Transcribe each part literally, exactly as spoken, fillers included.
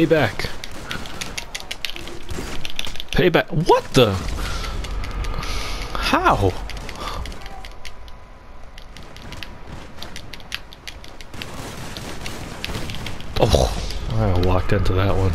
Pay back. Pay back. What the? How? Oh, I walked into that one.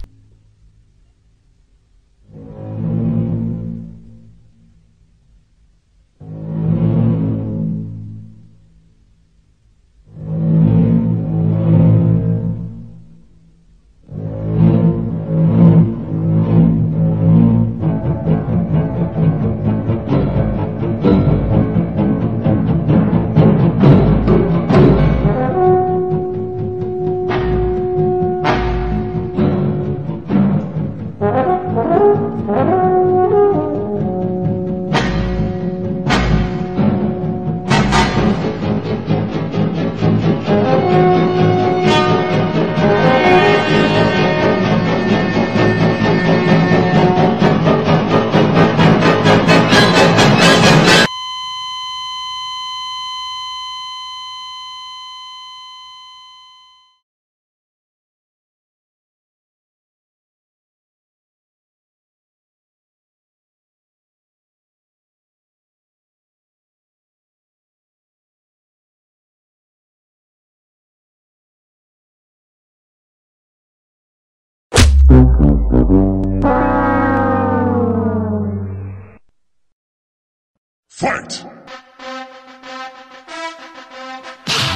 Fight!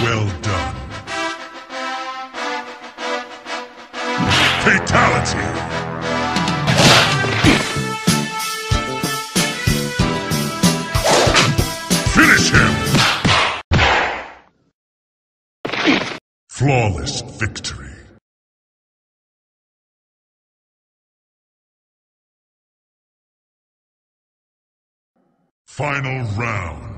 Well done. Fatality! Finish him! Flawless victory. Final round.